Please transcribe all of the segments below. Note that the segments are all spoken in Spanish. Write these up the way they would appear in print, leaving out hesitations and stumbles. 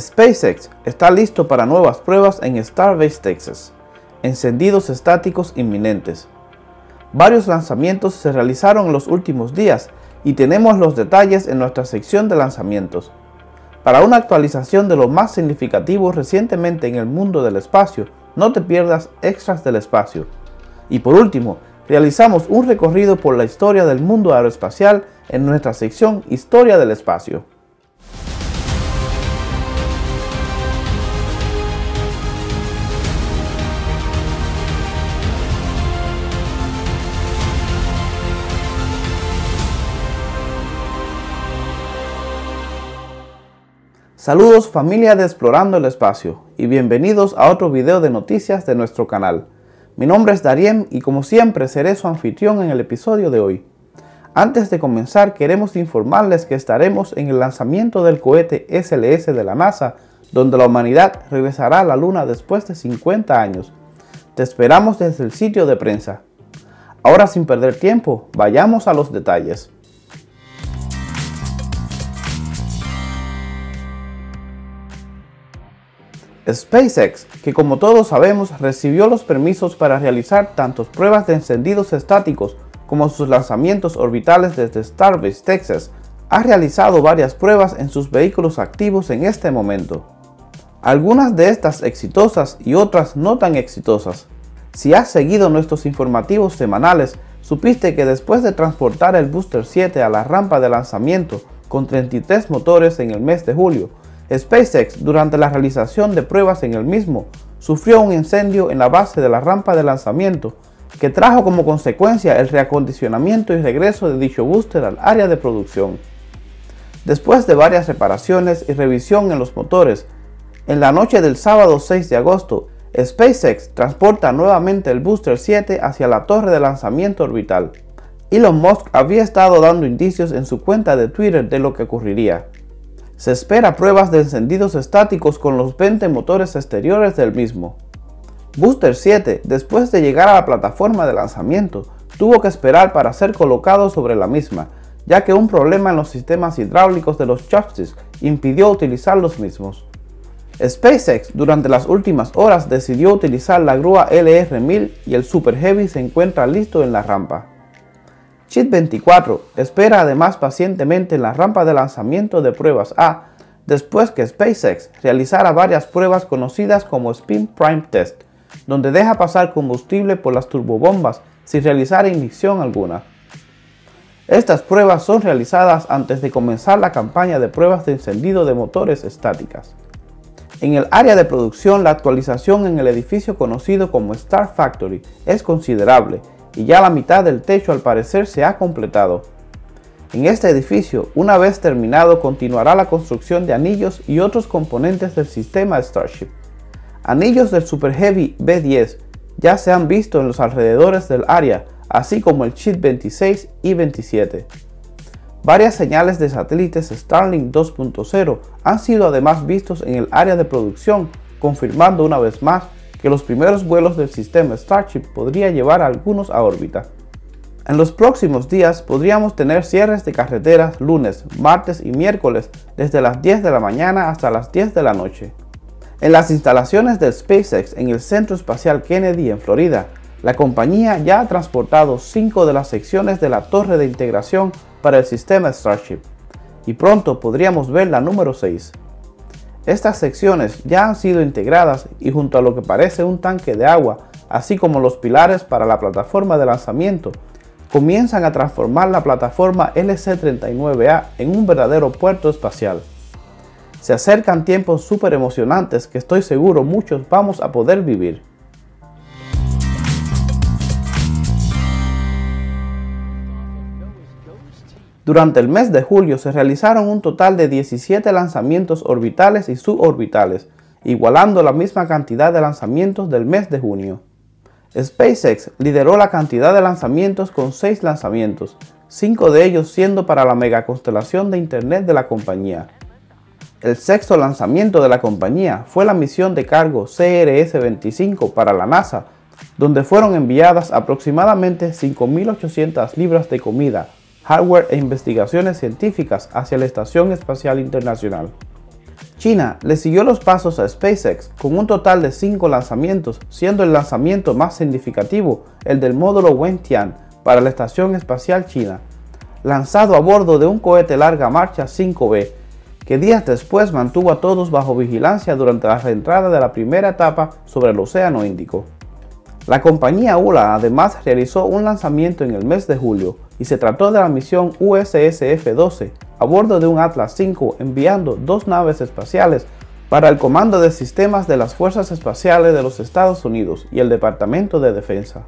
SpaceX está listo para nuevas pruebas en Starbase, Texas. Encendidos estáticos inminentes. Varios lanzamientos se realizaron en los últimos días y tenemos los detalles en nuestra sección de lanzamientos. Para una actualización de lo más significativo recientemente en el mundo del espacio, no te pierdas Extras del Espacio. Y por último, realizamos un recorrido por la historia del mundo aeroespacial en nuestra sección Historia del Espacio. Saludos familia de Explorando el Espacio y bienvenidos a otro video de noticias de nuestro canal. Mi nombre es Dariem y como siempre seré su anfitrión en el episodio de hoy. Antes de comenzar queremos informarles que estaremos en el lanzamiento del cohete SLS de la NASA, donde la humanidad regresará a la Luna después de 50 años. Te esperamos desde el sitio de prensa. Ahora sin perder tiempo, vayamos a los detalles. SpaceX, que como todos sabemos recibió los permisos para realizar tanto pruebas de encendidos estáticos como sus lanzamientos orbitales desde Starbase, Texas, ha realizado varias pruebas en sus vehículos activos en este momento. Algunas de estas exitosas y otras no tan exitosas. Si has seguido nuestros informativos semanales, supiste que después de transportar el Booster 7 a la rampa de lanzamiento con 33 motores en el mes de julio, SpaceX, durante la realización de pruebas en el mismo, sufrió un incendio en la base de la rampa de lanzamiento que trajo como consecuencia el reacondicionamiento y regreso de dicho booster al área de producción. Después de varias reparaciones y revisión en los motores, en la noche del sábado 6 de agosto, SpaceX transporta nuevamente el Booster 7 hacia la torre de lanzamiento orbital. Elon Musk había estado dando indicios en su cuenta de Twitter de lo que ocurriría. Se espera pruebas de encendidos estáticos con los 20 motores exteriores del mismo. Booster 7, después de llegar a la plataforma de lanzamiento, tuvo que esperar para ser colocado sobre la misma, ya que un problema en los sistemas hidráulicos de los chasis impidió utilizar los mismos. SpaceX durante las últimas horas decidió utilizar la grúa LR-1000 y el Super Heavy se encuentra listo en la rampa. Ship 24 espera además pacientemente en la rampa de lanzamiento de pruebas A, después que SpaceX realizara varias pruebas conocidas como Spin Prime Test, donde deja pasar combustible por las turbobombas sin realizar ignición alguna. Estas pruebas son realizadas antes de comenzar la campaña de pruebas de encendido de motores estáticas. En el área de producción, la actualización en el edificio conocido como Star Factory es considerable, y ya la mitad del techo al parecer se ha completado. En este edificio, una vez terminado, continuará la construcción de anillos y otros componentes del sistema Starship. Anillos del Super Heavy B10 ya se han visto en los alrededores del área, así como el Ship 26 y 27. Varias señales de satélites Starlink 2.0 han sido además vistos en el área de producción, confirmando una vez más que los primeros vuelos del sistema Starship podría llevar a algunos a órbita. En los próximos días podríamos tener cierres de carreteras lunes, martes y miércoles desde las 10 de la mañana hasta las 10 de la noche. En las instalaciones de SpaceX en el Centro Espacial Kennedy en Florida, la compañía ya ha transportado 5 de las secciones de la torre de integración para el sistema Starship y pronto podríamos ver la número 6. Estas secciones ya han sido integradas y junto a lo que parece un tanque de agua, así como los pilares para la plataforma de lanzamiento, comienzan a transformar la plataforma LC-39A en un verdadero puerto espacial. Se acercan tiempos súper emocionantes que estoy seguro muchos vamos a poder vivir. Durante el mes de julio se realizaron un total de 17 lanzamientos orbitales y suborbitales, igualando la misma cantidad de lanzamientos del mes de junio. SpaceX lideró la cantidad de lanzamientos con 6 lanzamientos, 5 de ellos siendo para la megaconstelación de Internet de la compañía. El sexto lanzamiento de la compañía fue la misión de cargo CRS-25 para la NASA, donde fueron enviadas aproximadamente 5.800 libras de comida, hardware e investigaciones científicas hacia la Estación Espacial Internacional. China le siguió los pasos a SpaceX con un total de 5 lanzamientos, siendo el lanzamiento más significativo el del módulo Wentian para la Estación Espacial China, lanzado a bordo de un cohete larga marcha 5B, que días después mantuvo a todos bajo vigilancia durante la reentrada de la primera etapa sobre el Océano Índico. La compañía ULA además realizó un lanzamiento en el mes de julio, y se trató de la misión USSF-12 a bordo de un Atlas V, enviando 2 naves espaciales para el comando de sistemas de las Fuerzas Espaciales de los Estados Unidos y el Departamento de Defensa.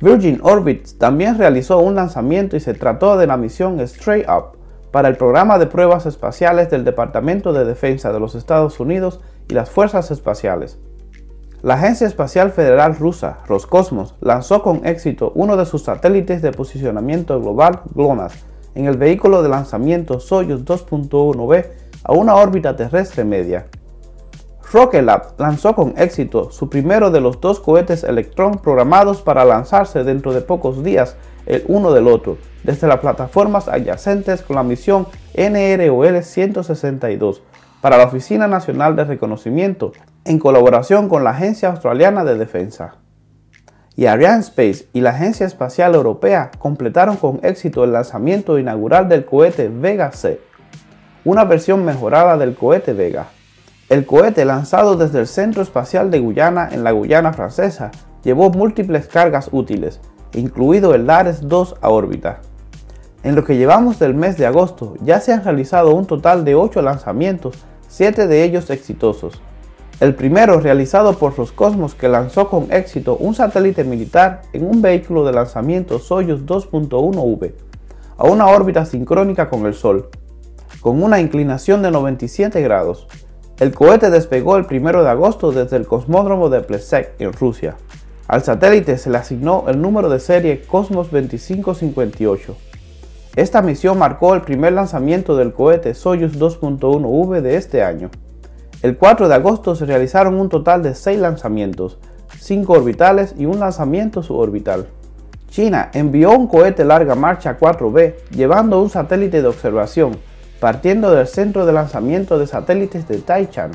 Virgin Orbit también realizó un lanzamiento y se trató de la misión Straight Up para el programa de pruebas espaciales del Departamento de Defensa de los Estados Unidos y las Fuerzas Espaciales. La Agencia Espacial Federal Rusa, Roscosmos, lanzó con éxito uno de sus satélites de posicionamiento global GLONASS en el vehículo de lanzamiento Soyuz 2.1V a una órbita terrestre media. Rocket Lab lanzó con éxito su primero de los 2 cohetes Electron programados para lanzarse dentro de pocos días el uno del otro desde las plataformas adyacentes con la misión NROL 162 para la Oficina Nacional de Reconocimiento, en colaboración con la Agencia Australiana de Defensa. Y Arianespace y la Agencia Espacial Europea completaron con éxito el lanzamiento inaugural del cohete Vega C, una versión mejorada del cohete Vega. El cohete, lanzado desde el Centro Espacial de Guyana en la Guyana Francesa, llevó múltiples cargas útiles, incluido el Lares 2 a órbita. En lo que llevamos del mes de agosto, ya se han realizado un total de 8 lanzamientos, 7 de ellos exitosos. El primero realizado por Roscosmos, que lanzó con éxito un satélite militar en un vehículo de lanzamiento Soyuz 2.1V a una órbita sincrónica con el Sol, con una inclinación de 97 grados. El cohete despegó el 1 de agosto desde el cosmódromo de Plesetsk en Rusia. Al satélite se le asignó el número de serie Cosmos 2558. Esta misión marcó el primer lanzamiento del cohete Soyuz 2.1V de este año. El 4 de agosto se realizaron un total de 6 lanzamientos, 5 orbitales y un lanzamiento suborbital. China envió un cohete larga marcha 4B llevando un satélite de observación, partiendo del Centro de Lanzamiento de Satélites de Taichan.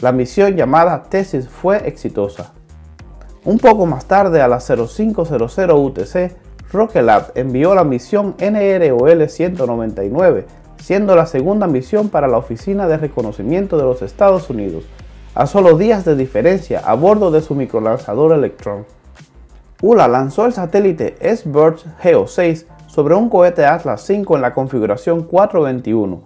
La misión llamada Tesis fue exitosa. Un poco más tarde, a las 05:00 UTC, Rocket Lab envió la misión NROL 199, siendo la segunda misión para la Oficina de Reconocimiento de los Estados Unidos, a solo días de diferencia a bordo de su microlanzador Electron. ULA lanzó el satélite SBIRD Geo 6 sobre un cohete Atlas V en la configuración 421.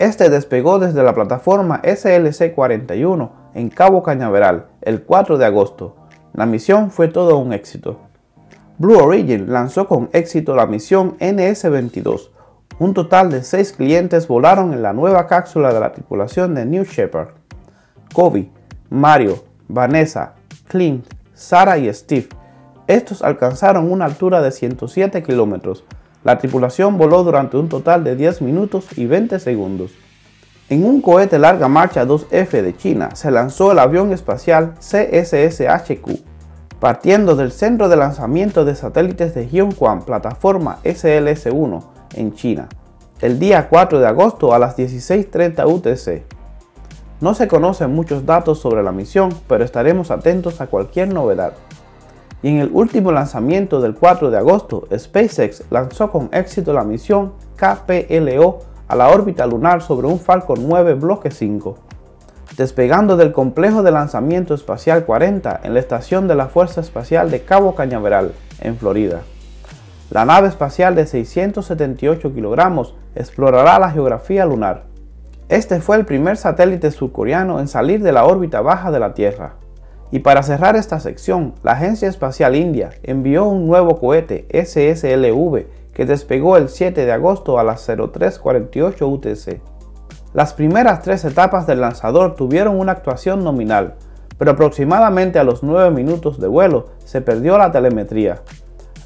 Este despegó desde la plataforma SLC-41 en Cabo Cañaveral el 4 de agosto. La misión fue todo un éxito. Blue Origin lanzó con éxito la misión NS-22. Un total de 6 clientes volaron en la nueva cápsula de la tripulación de New Shepard. Kobe, Mario, Vanessa, Clint, Sara y Steve. Estos alcanzaron una altura de 107 kilómetros. La tripulación voló durante un total de 10 minutos y 20 segundos. En un cohete larga marcha 2F de China se lanzó el avión espacial CSSHQ, partiendo del Centro de Lanzamiento de Satélites de Hyunquan, plataforma SLS-1, en China, el día 4 de agosto a las 16:30 UTC. No se conocen muchos datos sobre la misión, pero estaremos atentos a cualquier novedad. Y en el último lanzamiento del 4 de agosto, SpaceX lanzó con éxito la misión KPLO a la órbita lunar sobre un Falcon 9 Bloque 5, despegando del complejo de lanzamiento espacial 40 en la estación de la Fuerza Espacial de Cabo Cañaveral, en Florida. La nave espacial de 678 kilogramos explorará la geografía lunar. Este fue el primer satélite surcoreano en salir de la órbita baja de la Tierra. Y para cerrar esta sección, la Agencia Espacial India envió un nuevo cohete SSLV que despegó el 7 de agosto a las 03:48 UTC. Las primeras 3 etapas del lanzador tuvieron una actuación nominal, pero aproximadamente a los 9 minutos de vuelo se perdió la telemetría.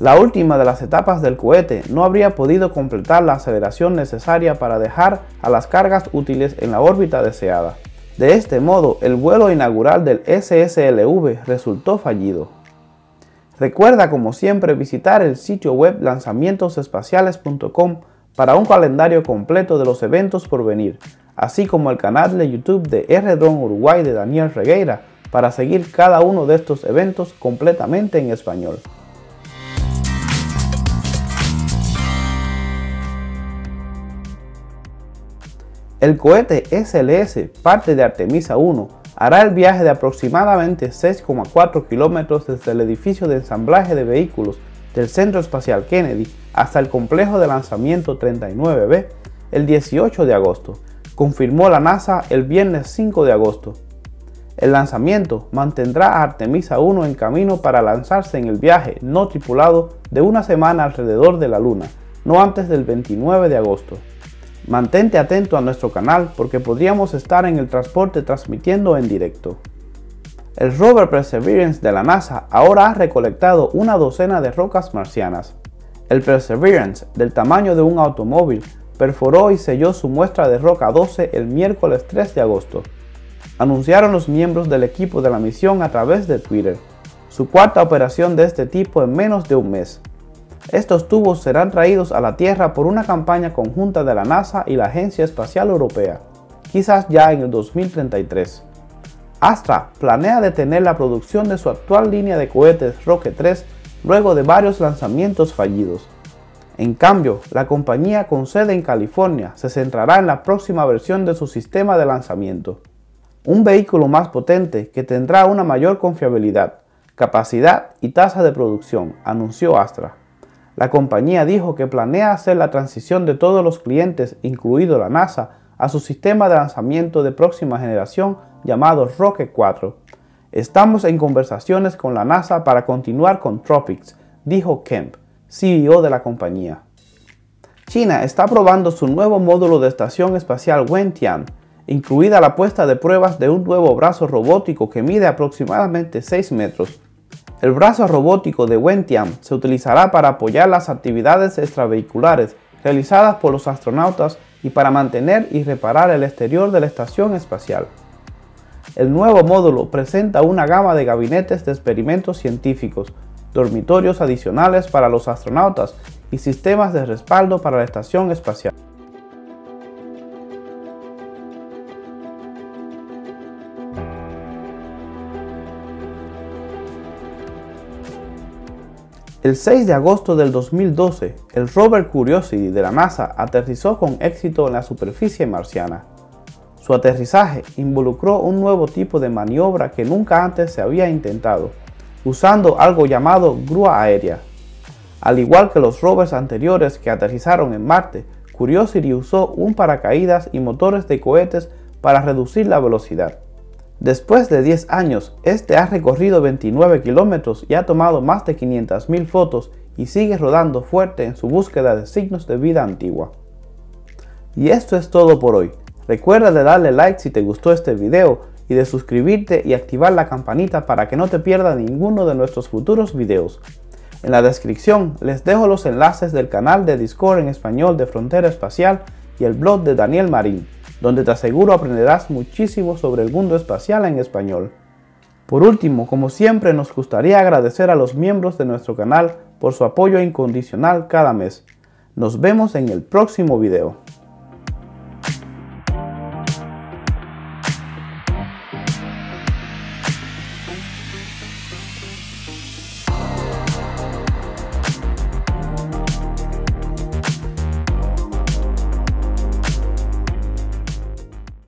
La última de las etapas del cohete no habría podido completar la aceleración necesaria para dejar a las cargas útiles en la órbita deseada. De este modo, el vuelo inaugural del SSLV resultó fallido. Recuerda, como siempre, visitar el sitio web lanzamientosespaciales.com para un calendario completo de los eventos por venir, así como al canal de YouTube de R-Drone Uruguay de Daniel Regueira, para seguir cada uno de estos eventos completamente en español. El cohete SLS, parte de Artemisa 1, hará el viaje de aproximadamente 6,4 kilómetros desde el edificio de ensamblaje de vehículos del Centro Espacial Kennedy hasta el complejo de lanzamiento 39B el 18 de agosto, confirmó la NASA el viernes 5 de agosto. El lanzamiento mantendrá a Artemisa 1 en camino para lanzarse en el viaje no tripulado de una semana alrededor de la Luna, no antes del 29 de agosto. Mantente atento a nuestro canal porque podríamos estar en el transporte transmitiendo en directo. El rover Perseverance de la NASA ahora ha recolectado una docena de rocas marcianas. El Perseverance, del tamaño de un automóvil, perforó y selló su muestra de roca 12 el miércoles 3 de agosto. Anunciaron los miembros del equipo de la misión a través de Twitter. Su cuarta operación de este tipo en menos de un mes. Estos tubos serán traídos a la Tierra por una campaña conjunta de la NASA y la Agencia Espacial Europea, quizás ya en el 2033. Astra planea detener la producción de su actual línea de cohetes Rocket 3 luego de varios lanzamientos fallidos. En cambio, la compañía con sede en California se centrará en la próxima versión de su sistema de lanzamiento. Un vehículo más potente que tendrá una mayor confiabilidad, capacidad y tasa de producción, anunció Astra. La compañía dijo que planea hacer la transición de todos los clientes, incluido la NASA, a su sistema de lanzamiento de próxima generación llamado Rocket 4. Estamos en conversaciones con la NASA para continuar con Tropics, dijo Kemp, CEO de la compañía. China está probando su nuevo módulo de estación espacial Wentian, incluida la puesta de pruebas de un nuevo brazo robótico que mide aproximadamente 6 metros. El brazo robótico de Wentian se utilizará para apoyar las actividades extravehiculares realizadas por los astronautas y para mantener y reparar el exterior de la estación espacial. El nuevo módulo presenta una gama de gabinetes de experimentos científicos, dormitorios adicionales para los astronautas y sistemas de respaldo para la estación espacial. El 6 de agosto del 2012, el rover Curiosity de la NASA aterrizó con éxito en la superficie marciana. Su aterrizaje involucró un nuevo tipo de maniobra que nunca antes se había intentado, usando algo llamado grúa aérea. Al igual que los rovers anteriores que aterrizaron en Marte, Curiosity usó un paracaídas y motores de cohetes para reducir la velocidad. Después de 10 años, este ha recorrido 29 kilómetros y ha tomado más de 500.000 fotos y sigue rodando fuerte en su búsqueda de signos de vida antigua. Y esto es todo por hoy. Recuerda de darle like si te gustó este video y de suscribirte y activar la campanita para que no te pierdas ninguno de nuestros futuros videos. En la descripción les dejo los enlaces del canal de Discord en español de Frontera Espacial y el blog de Daniel Marín, donde te aseguro aprenderás muchísimo sobre el mundo espacial en español. Por último, como siempre, nos gustaría agradecer a los miembros de nuestro canal por su apoyo incondicional cada mes. Nos vemos en el próximo video.